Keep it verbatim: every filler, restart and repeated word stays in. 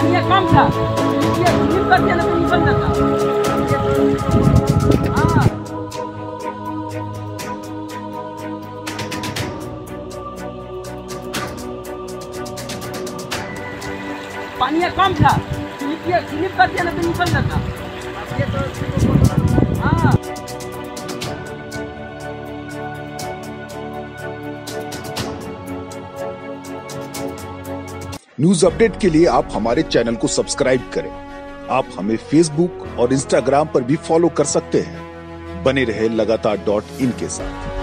पानी कम था हाँ। पानी कम था स्लिप कर दिया ना तो निकल जाता हाँ। न्यूज अपडेट के लिए आप हमारे चैनल को सब्सक्राइब करें। आप हमें फेसबुक और इंस्टाग्राम पर भी फॉलो कर सकते हैं। बने रहे लगातार डॉट इन के साथ।